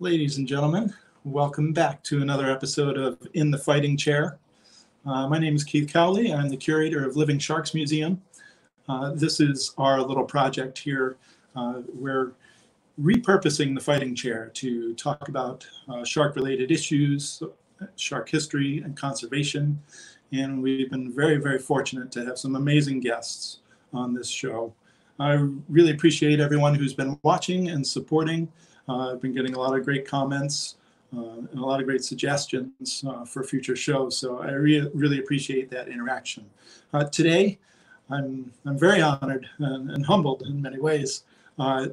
Ladies and gentlemen, welcome back to another episode of In the Fighting Chair. My name is Keith Cowley. I'm the curator of Living Sharks Museum. This is our little project here. We're repurposing the Fighting Chair to talk about shark-related issues, shark history, and conservation. And we've been very, very fortunate to have some amazing guests on this show. I really appreciate everyone who's been watching and supporting. I've been getting a lot of great comments and a lot of great suggestions for future shows, so I really appreciate that interaction. Today, I'm very honored and humbled in many ways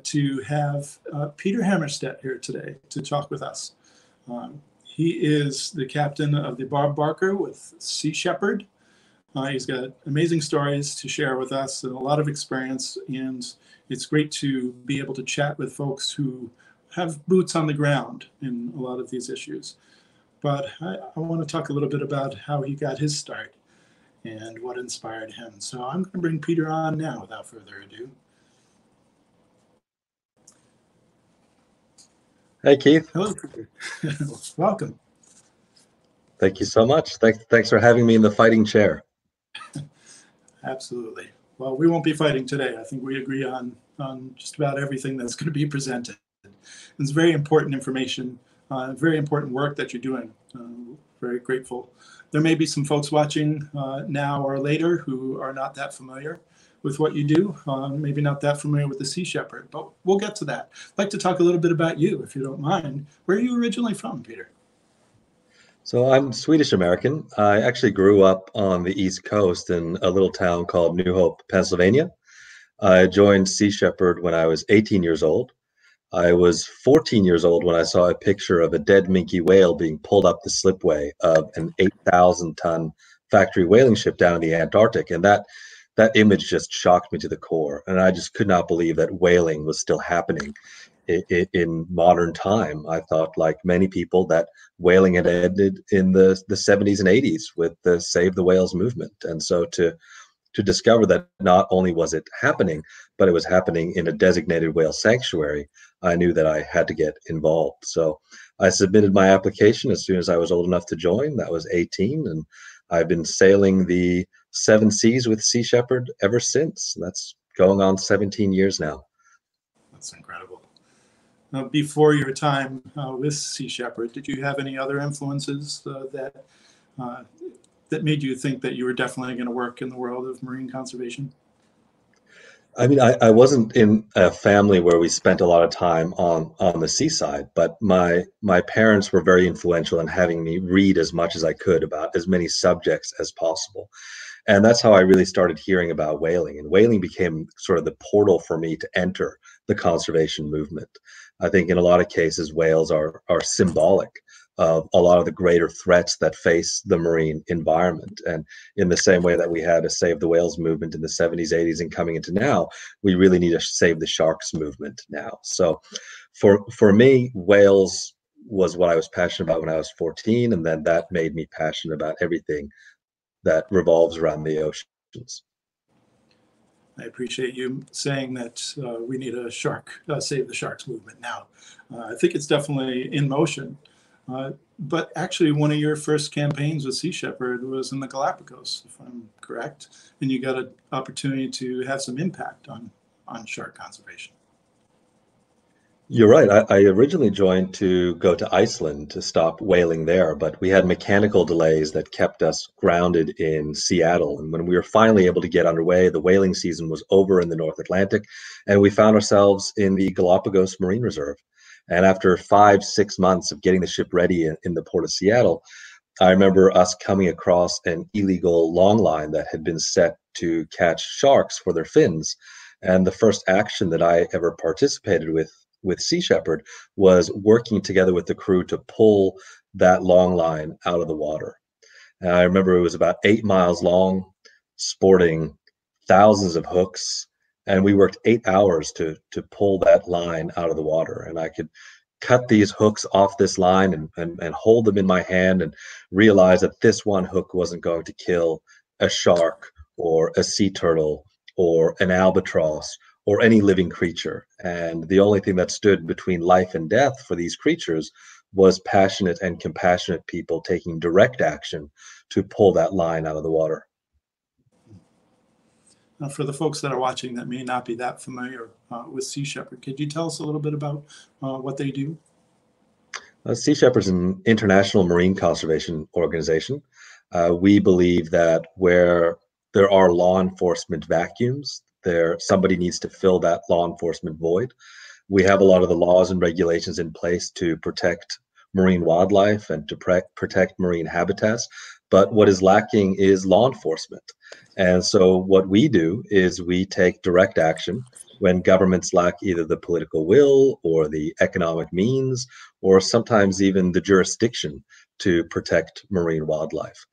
to have Peter Hammarstedt here today to talk with us. He is the captain of the Bob Barker with Sea Shepherd. He's got amazing stories to share with us and a lot of experience, and it's great to be able to chat with folks who have boots on the ground in a lot of these issues. But I want to talk a little bit about how he got his start and what inspired him. So I'm going to bring Peter on now without further ado. Hey, Keith. Hello, Peter. Welcome. Thank you so much. Thanks for having me in the Fighting Chair. Absolutely. Well, we won't be fighting today. I think we agree on just about everything that's going to be presented. It's very important information, very important work that you're doing. Very grateful. There may be some folks watching now or later who are not that familiar with what you do, maybe not that familiar with the Sea Shepherd, but we'll get to that. I'd like to talk a little bit about you, if you don't mind. Where are you originally from, Peter? So I'm Swedish American. I actually grew up on the East Coast in a little town called New Hope, Pennsylvania. I joined Sea Shepherd when I was 18 years old. I was 14 years old when I saw a picture of a dead minke whale being pulled up the slipway of an 8,000-ton factory whaling ship down in the Antarctic, and that image just shocked me to the core. And I just could not believe that whaling was still happening in modern time. I thought, like many people, that whaling had ended in the 70s and 80s with the Save the Whales movement. And so to discover that not only was it happening, but it was happening in a designated whale sanctuary, I knew that I had to get involved. So I submitted my application as soon as I was old enough to join. That was 18, and I've been sailing the seven seas with Sea Shepherd ever since. That's going on 17 years now. That's incredible. Now, before your time with Sea Shepherd, did you have any other influences that made you think that you were definitely going to work in the world of marine conservation? I mean, I wasn't in a family where we spent a lot of time on the seaside, but my parents were very influential in having me read as much as I could about as many subjects as possible. And that's how I really started hearing about whaling. And whaling became sort of the portal for me to enter the conservation movement. I think in a lot of cases, whales are symbolic of a lot of the greater threats that face the marine environment. And in the same way that we had a Save the Whales movement in the 70s, 80s, and coming into now, we really need a Save the Sharks movement now. So for me, whales was what I was passionate about when I was 14, and then that made me passionate about everything that revolves around the oceans. I appreciate you saying that we need a Save the Sharks movement now. I think it's definitely in motion. But actually, one of your first campaigns with Sea Shepherd was in the Galapagos, if I'm correct, and you got an opportunity to have some impact on shark conservation. You're right. I originally joined to go to Iceland to stop whaling there, but we had mechanical delays that kept us grounded in Seattle. And when we were finally able to get underway, the whaling season was over in the North Atlantic, and we found ourselves in the Galapagos Marine Reserve. And after 5-6 months of getting the ship ready in the port of Seattle, I remember us coming across an illegal long line that had been set to catch sharks for their fins. And the first action that I ever participated with Sea Shepherd was working together with the crew to pull that long line out of the water. And I remember it was about 8 miles long, sporting thousands of hooks. And we worked 8 hours to pull that line out of the water. And I could cut these hooks off this line and hold them in my hand and realize that this one hook wasn't going to kill a shark or a sea turtle or an albatross or any living creature. And the only thing that stood between life and death for these creatures was passionate and compassionate people taking direct action to pull that line out of the water. Now, for the folks that are watching that may not be that familiar with Sea Shepherd, could you tell us a little bit about what they do? Sea Shepherd's an international marine conservation organization. We believe that where there are law enforcement vacuums, somebody needs to fill that law enforcement void. We have a lot of the laws and regulations in place to protect marine wildlife and to protect marine habitats, but what is lacking is law enforcement. And so what we do is we take direct action when governments lack either the political will or the economic means, or sometimes even the jurisdiction to protect marine wildlife.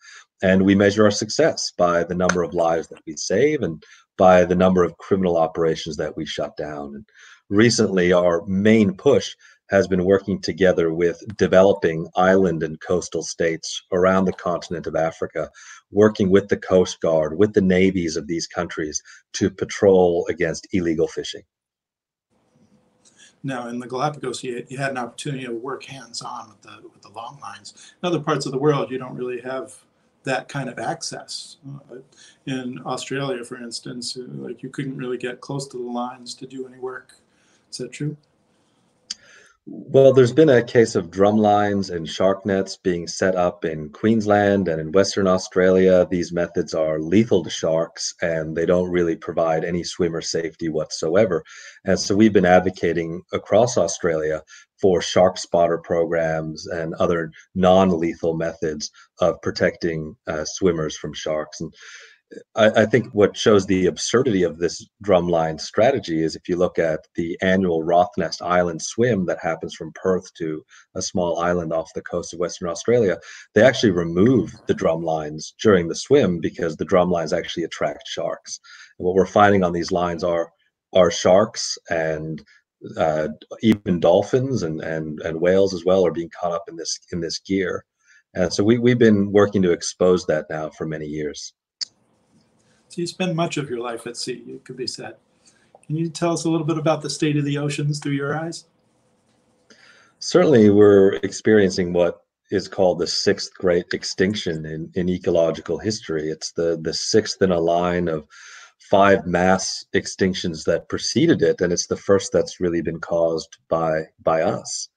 And we measure our success by the number of lives that we save and by the number of criminal operations that we shut down. And recently, our main push has been working together with developing island and coastal states around the continent of Africa, working with the Coast Guard, with the navies of these countries to patrol against illegal fishing. Now, in the Galapagos, you had an opportunity to work hands-on with the long lines. In other parts of the world, you don't really have that kind of access. In Australia, for instance, like you couldn't really get close to the lines to do any work. Is that true? Well, there's been a case of drum lines and shark nets being set up in Queensland and in Western Australia. These methods are lethal to sharks, and they don't really provide any swimmer safety whatsoever. And so we've been advocating across Australia for shark spotter programs and other non-lethal methods of protecting swimmers from sharks. And I think what shows the absurdity of this drumline strategy is if you look at the annual Rottnest Island swim that happens from Perth to a small island off the coast of Western Australia, they actually remove the drumlines during the swim because the drumlines actually attract sharks. And what we're finding on these lines are sharks and even dolphins and whales as well are being caught up in this gear. And so we've been working to expose that now for many years. So you spend much of your life at sea, it could be said. Can you tell us a little bit about the state of the oceans through your eyes? Certainly, we're experiencing what is called the sixth great extinction in ecological history. It's the sixth in a line of 5 mass extinctions that preceded it, and it's the first that's really been caused by us.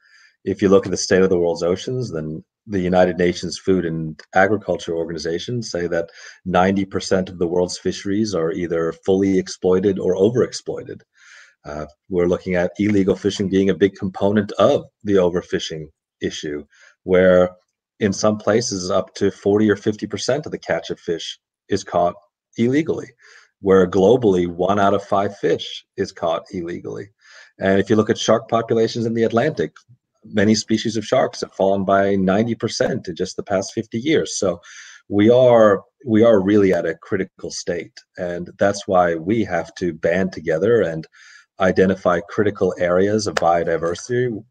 If you look at the state of the world's oceans, then the United Nations Food and Agriculture Organization say that 90% of the world's fisheries are either fully exploited or overexploited. We're looking at illegal fishing being a big component of the overfishing issue, where in some places up to 40 or 50% of the catch of fish is caught illegally, where globally 1 out of 5 fish is caught illegally. And if you look at shark populations in the Atlantic, many species of sharks have fallen by 90% in just the past 50 years. So we are really at a critical state. And that's why we have to band together and identify critical areas of biodiversity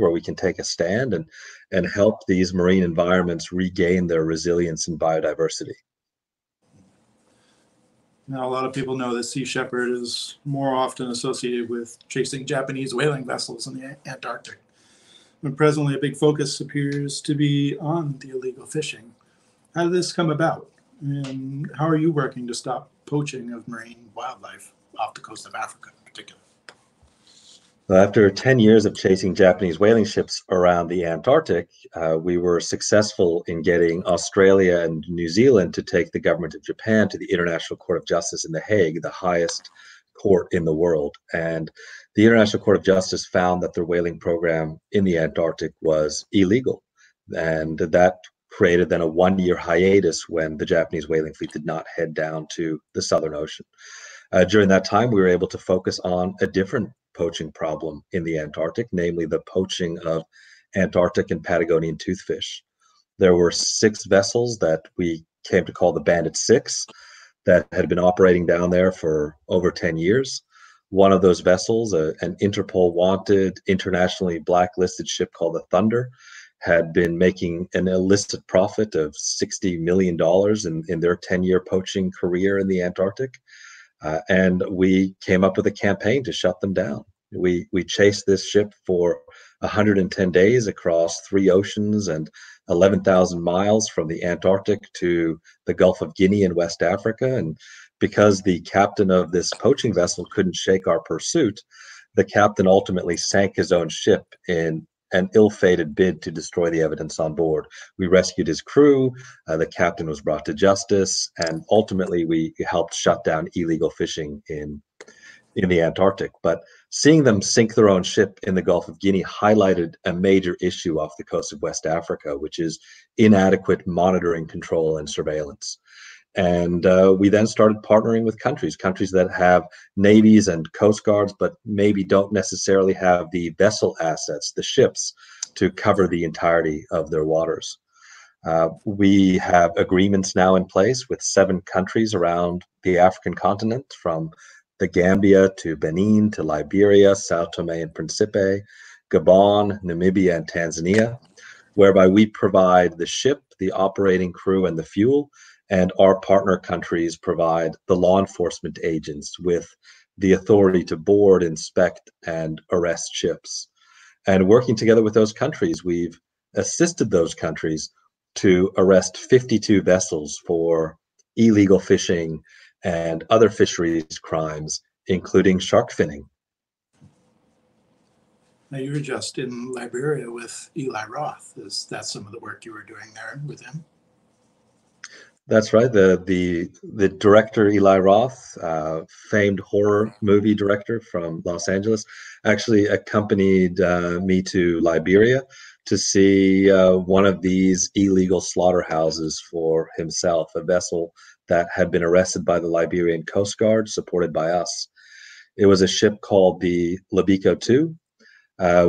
where we can take a stand and help these marine environments regain their resilience and biodiversity. Now, a lot of people know that Sea Shepherd is more often associated with chasing Japanese whaling vessels in the Antarctic. And presently, a big focus appears to be on the illegal fishing. How did this come about? And how are you working to stop poaching of marine wildlife off the coast of Africa in particular? After 10 years of chasing Japanese whaling ships around the Antarctic, we were successful in getting Australia and New Zealand to take the government of Japan to the International Court of Justice in The Hague, the highest court in the world. And the International Court of Justice found that their whaling program in the Antarctic was illegal. And that created then a 1-year hiatus when the Japanese whaling fleet did not head down to the Southern Ocean. During that time, we were able to focus on a different poaching problem in the Antarctic, namely the poaching of Antarctic and Patagonian toothfish. There were 6 vessels that we came to call the Bandit Six that had been operating down there for over 10 years. One of those vessels, an Interpol-wanted, internationally blacklisted ship called the Thunder, had been making an illicit profit of $60 million in their 10-year poaching career in the Antarctic. And we came up with a campaign to shut them down. We chased this ship for 110 days across 3 oceans and 11,000 miles from the Antarctic to the Gulf of Guinea in West Africa. And because the captain of this poaching vessel couldn't shake our pursuit, the captain ultimately sank his own ship in an ill-fated bid to destroy the evidence on board. We rescued his crew, the captain was brought to justice, and ultimately we helped shut down illegal fishing in the Antarctic. But seeing them sink their own ship in the Gulf of Guinea highlighted a major issue off the coast of West Africa, which is inadequate monitoring, control, and surveillance. And we then started partnering with countries that have navies and coast guards, but maybe don't necessarily have the vessel assets, the ships, to cover the entirety of their waters. We have agreements now in place with 7 countries around the African continent, from the Gambia to Benin to Liberia, Sao Tome and Principe, Gabon, Namibia, and Tanzania, whereby we provide the ship, the operating crew, and the fuel, and our partner countries provide the law enforcement agents with the authority to board, inspect, and arrest ships. And working together with those countries, we've assisted those countries to arrest 52 vessels for illegal fishing and other fisheries crimes, including shark finning. Now, you were just in Liberia with Eli Roth. Is that some of the work you were doing there with him? That's right. The director, Eli Roth, famed horror movie director from Los Angeles, actually accompanied me to Liberia to see one of these illegal slaughterhouses for himself, a vessel that had been arrested by the Liberian Coast Guard, supported by us. It was a ship called the Labico 2.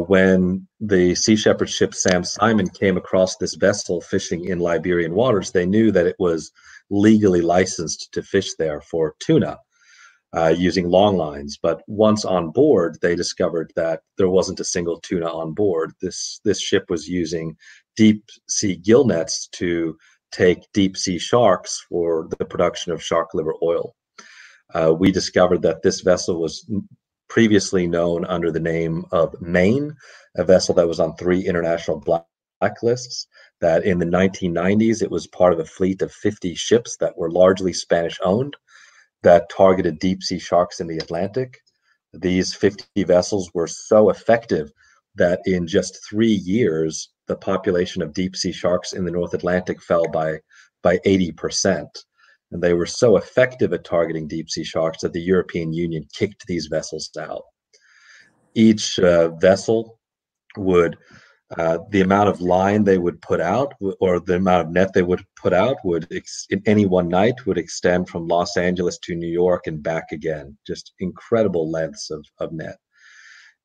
When the Sea Shepherd ship Sam Simon came across this vessel fishing in Liberian waters, they knew that it was legally licensed to fish there for tuna using long lines. But once on board, they discovered that there wasn't a single tuna on board. This ship was using deep sea gill nets to take deep sea sharks for the production of shark liver oil. We discovered that this vessel was previously known under the name of Maine, a vessel that was on 3 international blacklists, that in the 1990s, it was part of a fleet of 50 ships that were largely Spanish-owned that targeted deep-sea sharks in the Atlantic. These 50 vessels were so effective that in just 3 years, the population of deep-sea sharks in the North Atlantic fell by 80%. And they were so effective at targeting deep-sea sharks that the European Union kicked these vessels out. Each vessel would, the amount of line they would put out, or the amount of net they would put out, would in any one night would extend from Los Angeles to New York and back again. Just incredible lengths of net.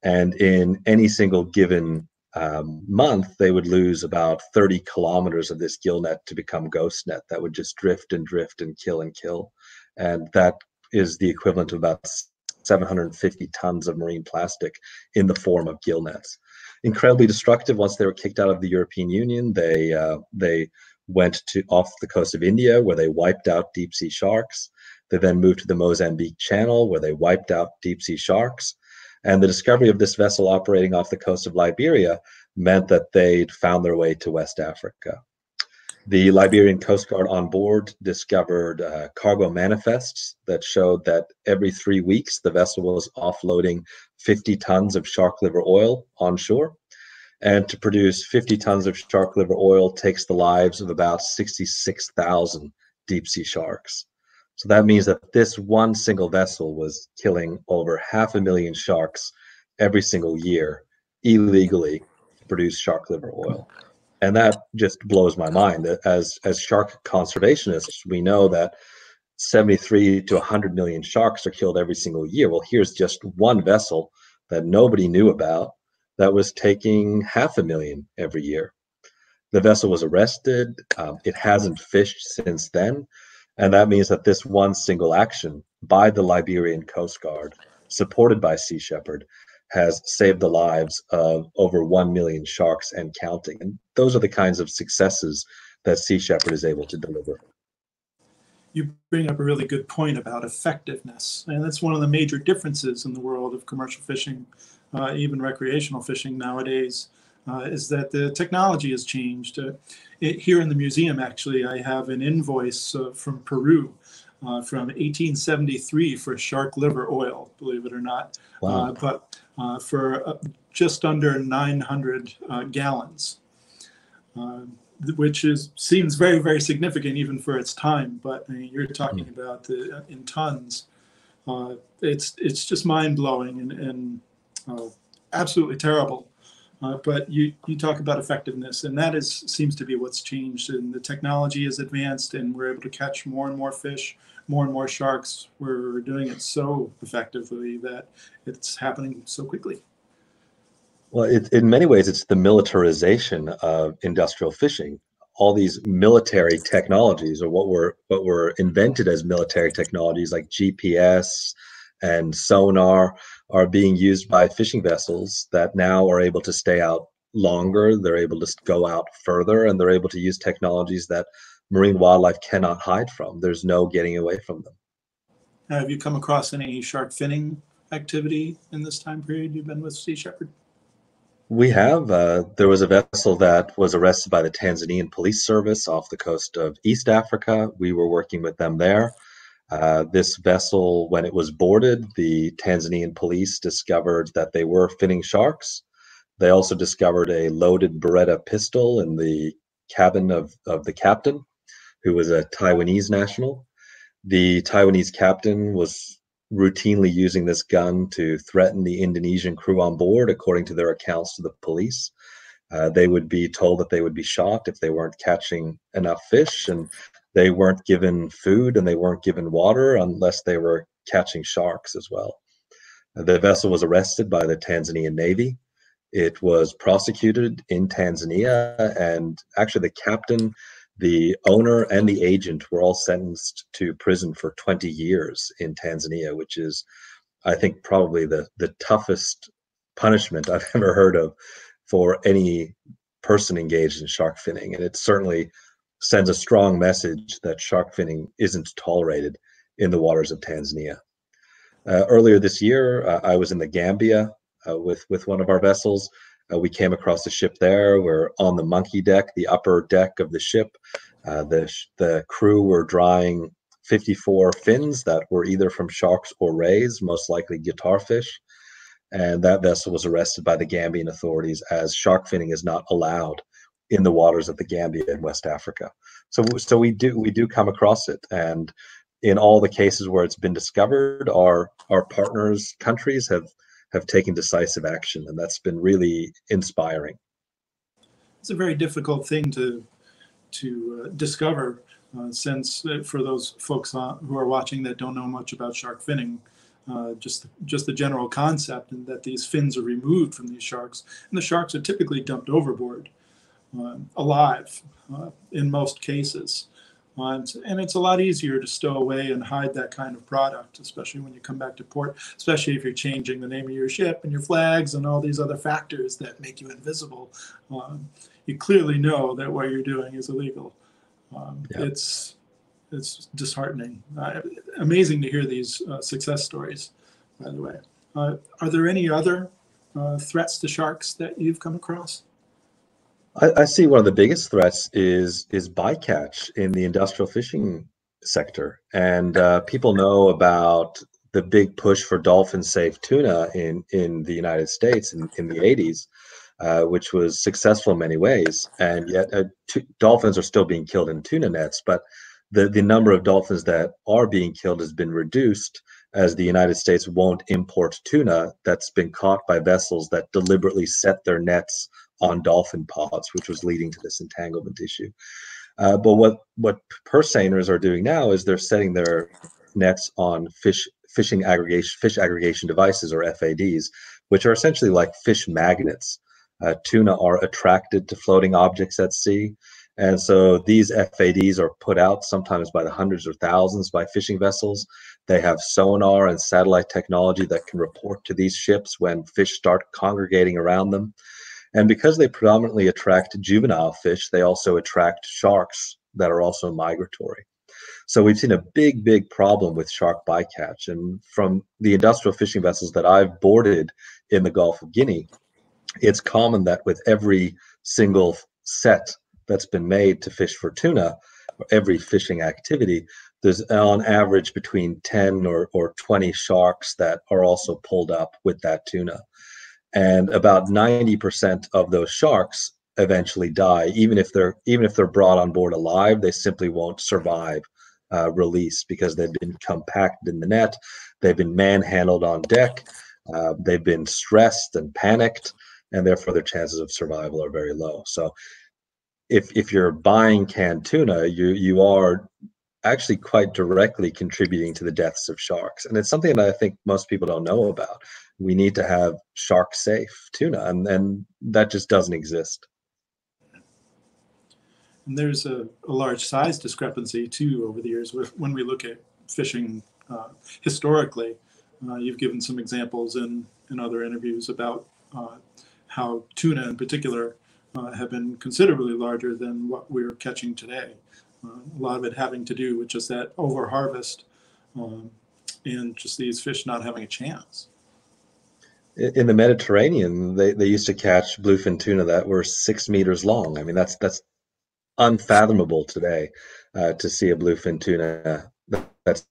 And in any single given month, they would lose about 30 kilometers of this gill net to become ghost net that would just drift and drift and kill. And that is the equivalent of about 750 tons of marine plastic in the form of gill nets. Incredibly destructive. Once they were kicked out of the European Union, they went to off the coast of India, where they wiped out deep sea sharks. They then moved to the Mozambique Channel, where they wiped out deep sea sharks. And the discovery of this vessel operating off the coast of Liberia meant that they'd found their way to West Africa. The Liberian Coast Guard on board discovered cargo manifests that showed that every 3 weeks, the vessel was offloading 50 tons of shark liver oil onshore. And to produce 50 tons of shark liver oil takes the lives of about 66,000 deep sea sharks. So that means that this one single vessel was killing over 500,000 sharks every single year illegally to produce shark liver oil. And that just blows my mind. As shark conservationists, we know that 73 to 100 million sharks are killed every single year. Well, here's just one vessel that nobody knew about that was taking 500,000 every year. The vessel was arrested. It hasn't fished since then. And that means that this one single action by the Liberian Coast Guard, supported by Sea Shepherd, has saved the lives of over 1 million sharks and counting. And those are the kinds of successes that Sea Shepherd is able to deliver. you bring up a really good point about effectiveness. And that's one of the major differences in the world of commercial fishing, even recreational fishing nowadays, is that the technology has changed. Here in the museum, actually, I have an invoice from Peru from 1873 for shark liver oil, believe it or not. Wow. But for just under 900 gallons. Which seems very, very significant even for its time, but I mean, you're talking about the, in tons. It's just mind-blowing and absolutely terrible. But you talk about effectiveness, and that seems to be what's changed. And the technology is advanced, and we're able to catch more and more fish, more and more sharks. We're doing it so effectively that it's happening so quickly. Well, in many ways, it's the militarization of industrial fishing. All these military technologies, or what were invented as military technologies, like GPS and sonar, are being used by fishing vessels that now are able to stay out longer. They're able to go out further, and they're able to use technologies that marine wildlife cannot hide from. There's no getting away from them. Now, have you come across any shark finning activity in this time period you've been with Sea Shepherd? We have. There was a vessel that was arrested by the Tanzanian police service off the coast of East Africa. We were working with them there. This vessel, when it was boarded, the Tanzanian police discovered that they were finning sharks. They also discovered a loaded Beretta pistol in the cabin of the captain, who was a Taiwanese national. The Taiwanese captain was routinely using this gun to threaten the Indonesian crew on board, according to their accounts to the police. They would be told that they would be shot if they weren't catching enough fish, and they weren't given food and they weren't given water unless they were catching sharks as well. The vessel was arrested by the Tanzanian Navy. It was prosecuted in Tanzania, and actually the captain, the owner, and the agent were all sentenced to prison for 20 years in Tanzania, which is, I think, probably the toughest punishment I've ever heard of for any person engaged in shark finning. And it certainly sends a strong message that shark finning isn't tolerated in the waters of Tanzania. Earlier this year, I was in the Gambia with one of our vessels. We came across a ship there. We're on the monkey deck, the upper deck of the ship. The crew were drying 54 fins that were either from sharks or rays, most likely guitarfish. And that vessel was arrested by the Gambian authorities, as shark finning is not allowed in the waters of the Gambia in West Africa. So we do come across it. And in all the cases where it's been discovered, our partners' countries have taken decisive action, and that's been really inspiring. It's a very difficult thing to discover, since for those folks who are watching that don't know much about shark finning, just the general concept, and that these fins are removed from these sharks, and the sharks are typically dumped overboard, alive, in most cases. And it's a lot easier to stow away and hide that kind of product, especially when you come back to port, especially if you're changing the name of your ship and your flags and all these other factors that make you invisible. You clearly know that what you're doing is illegal. Yeah. It's disheartening. Amazing to hear these success stories, by the way. Are there any other threats to sharks that you've come across? I see one of the biggest threats is bycatch in the industrial fishing sector. And people know about the big push for dolphin-safe tuna in the United States in the 80s, which was successful in many ways. And yet dolphins are still being killed in tuna nets, but the number of dolphins that are being killed has been reduced, as the United States won't import tuna that's been caught by vessels that deliberately set their nets on dolphin pods, which was leading to this entanglement issue. But what purse seiners are doing now is they're setting their nets on fish aggregation devices, or FADs, which are essentially like fish magnets. Tuna are attracted to floating objects at sea, and so these FADs are put out sometimes by the hundreds or thousands by fishing vessels. They have sonar and satellite technology that can report to these ships when fish start congregating around them. And because they predominantly attract juvenile fish, they also attract sharks that are also migratory. So we've seen a big, big problem with shark bycatch. And from the industrial fishing vessels that I've boarded in the Gulf of Guinea, it's common that with every single set that's been made to fish for tuna, or every fishing activity, there's on average between 10 or 20 sharks that are also pulled up with that tuna. And about 90% of those sharks eventually die. Even if they're brought on board alive, they simply won't survive release because they've been compacted in the net, they've been manhandled on deck, they've been stressed and panicked, and therefore their chances of survival are very low. So if you're buying canned tuna, you are actually quite directly contributing to the deaths of sharks. And it's something that I think most people don't know about. We need to have shark safe tuna, and that just doesn't exist. And there's a large size discrepancy too over the years with, when we look at fishing historically. You've given some examples in other interviews about how tuna in particular have been considerably larger than what we're catching today. A lot of it having to do with just that over-harvest and just these fish not having a chance. In the Mediterranean, they used to catch bluefin tuna that were 6 meters long. I mean, that's unfathomable today to see a bluefin tuna that's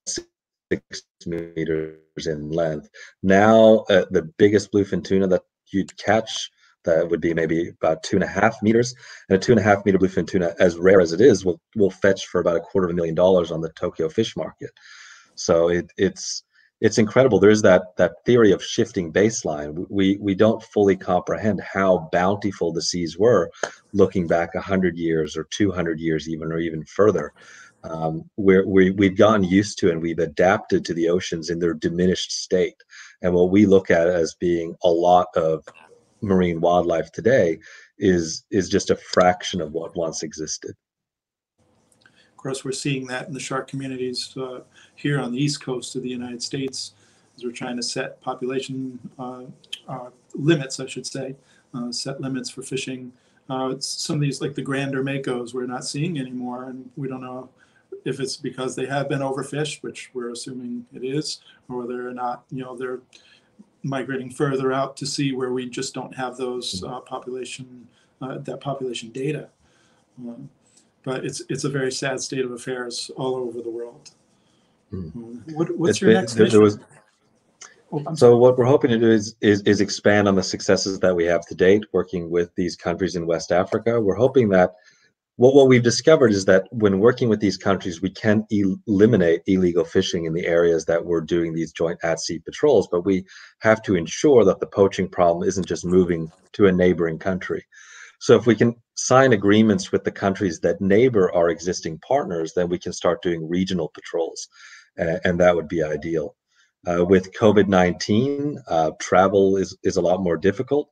6 meters in length. Now, the biggest bluefin tuna that you'd catch that would be maybe about 2.5 meters, and a 2.5 meter bluefin tuna, as rare as it is, will fetch for about $250,000 on the Tokyo fish market. So it's incredible. There is that theory of shifting baseline. We don't fully comprehend how bountiful the seas were, looking back 100 years or 200 years even, or even further. We've gotten used to and we've adapted to the oceans in their diminished state, and what we look at as being a lot of marine wildlife today is just a fraction of what once existed. Of course, we're seeing that in the shark communities here on the east coast of the United States, as we're trying to set population limits, I should say, set limits for fishing. Some of these, like the Grand Ermacos, we're not seeing anymore, and we don't know if it's because they have been overfished, which we're assuming it is, or whether or not, you know, they're migrating further out to sea where we just don't have those population data. But it's a very sad state of affairs all over the world. What's your next mission? So what we're hoping to do is expand on the successes that we have to date working with these countries in West Africa. We're hoping that what we've discovered is that when working with these countries, we can eliminate illegal fishing in the areas that we're doing these joint at-sea patrols, but we have to ensure that the poaching problem isn't just moving to a neighboring country. So if we can sign agreements with the countries that neighbor our existing partners, then we can start doing regional patrols, and that would be ideal. With COVID-19, travel is a lot more difficult.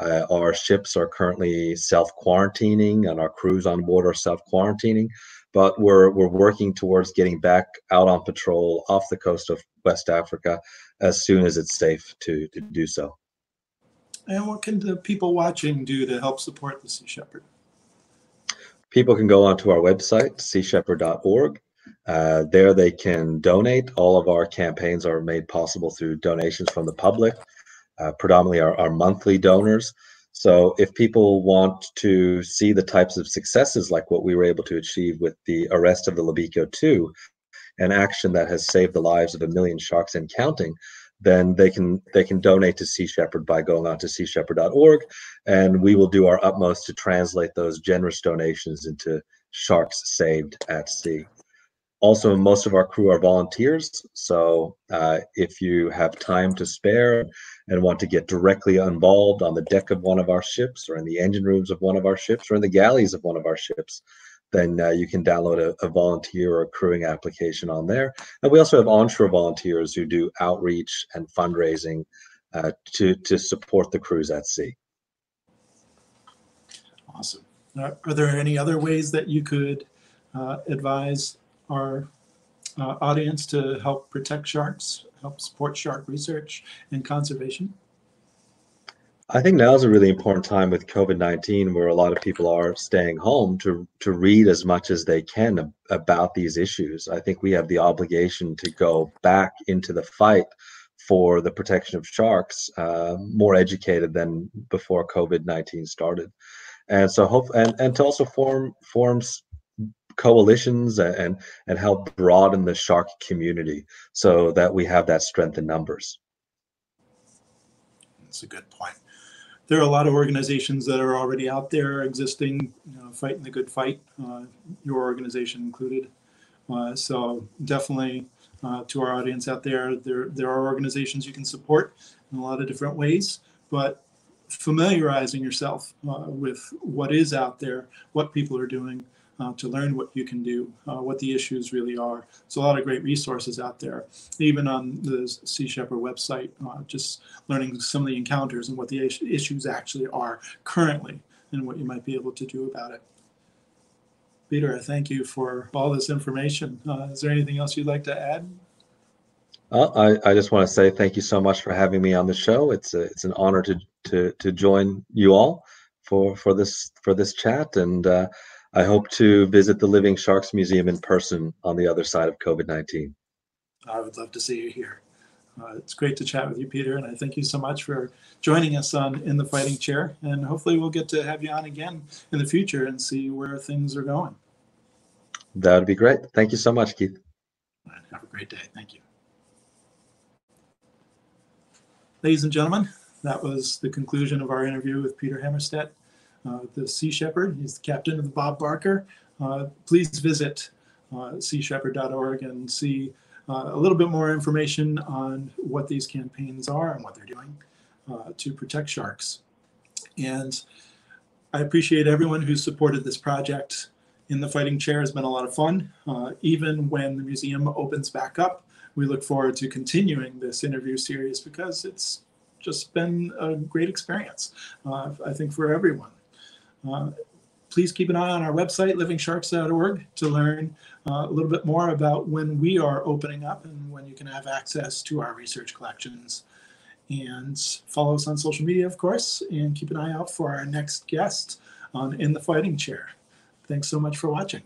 Our ships are currently self-quarantining, and our crews on board are self-quarantining, but we're working towards getting back out on patrol off the coast of West Africa as soon as it's safe to do so. And what can the people watching do to help support the Sea Shepherd? People can go onto our website, seashepherd.org. There they can donate. All of our campaigns are made possible through donations from the public. Predominantly our monthly donors. So if people want to see the types of successes like what we were able to achieve with the arrest of the Labico 2, an action that has saved the lives of 1 million sharks and counting, then they can donate to Sea Shepherd by going on to seashepherd.org, and we will do our utmost to translate those generous donations into sharks saved at sea. Also, most of our crew are volunteers, so if you have time to spare and want to get directly involved on the deck of one of our ships or in the engine rooms of one of our ships or in the galleys of one of our ships, then you can download a volunteer or a crewing application on there. And we also have onshore volunteers who do outreach and fundraising to support the crews at sea. Awesome. Are there any other ways that you could advise our audience to help protect sharks, help support shark research and conservation? I think now is a really important time with COVID-19, where a lot of people are staying home, to read as much as they can about these issues. I think we have the obligation to go back into the fight for the protection of sharks, more educated than before COVID-19 started. And so hope, and to also form coalitions and help broaden the shark community so that we have that strength in numbers. That's a good point. There are a lot of organizations that are already out there existing, you know, fighting the good fight, your organization included. So definitely to our audience out there, there are organizations you can support in a lot of different ways, but familiarizing yourself with what is out there, what people are doing, to learn what you can do, what the issues really are. There's a lot of great resources out there, even on the Sea Shepherd website, just learning some of the encounters and what the issues actually are currently and what you might be able to do about it. Peter, I thank you for all this information. Is there anything else you'd like to add? I just want to say thank you so much for having me on the show. It's an honor to join you all for this chat, and I hope to visit the Living Sharks Museum in person on the other side of COVID-19. I would love to see you here. It's great to chat with you, Peter, and I thank you so much for joining us on In the Fighting Chair, and hopefully we'll get to have you on again in the future and see where things are going. That would be great. Thank you so much, Keith. All right, have a great day. Thank you. Ladies and gentlemen, that was the conclusion of our interview with Peter Hammarstedt, the Sea Shepherd. He's the captain of the Bob Barker. Please visit seashepherd.org and see a little bit more information on what these campaigns are and what they're doing to protect sharks. And I appreciate everyone who supported this project. In the Fighting Chair has been a lot of fun. Even when the museum opens back up, we look forward to continuing this interview series, because it's just been a great experience, I think, for everyone. Please keep an eye on our website, livingsharks.org, to learn a little bit more about when we are opening up and when you can have access to our research collections. And follow us on social media, of course, and keep an eye out for our next guest on In the Fighting Chair. Thanks so much for watching.